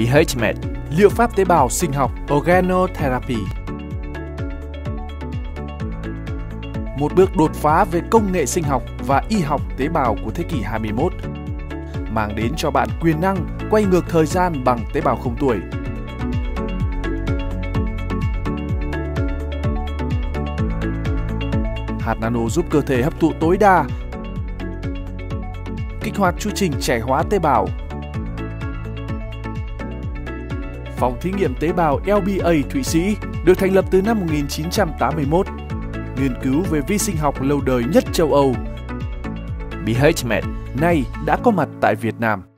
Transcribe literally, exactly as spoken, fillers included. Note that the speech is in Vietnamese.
bê hát med, liệu pháp tế bào sinh học Organotherapy. Một bước đột phá về công nghệ sinh học và y học tế bào của thế kỷ hai mươi mốt, mang đến cho bạn quyền năng quay ngược thời gian bằng tế bào không tuổi. Hạt nano giúp cơ thể hấp thụ tối đa, kích hoạt chu trình trẻ hóa tế bào. Phòng thí nghiệm tế bào L B A Thụy Sĩ được thành lập từ năm một nghìn chín trăm tám mươi mốt, nghiên cứu về vi sinh học lâu đời nhất châu Âu. bê hát med nay đã có mặt tại Việt Nam.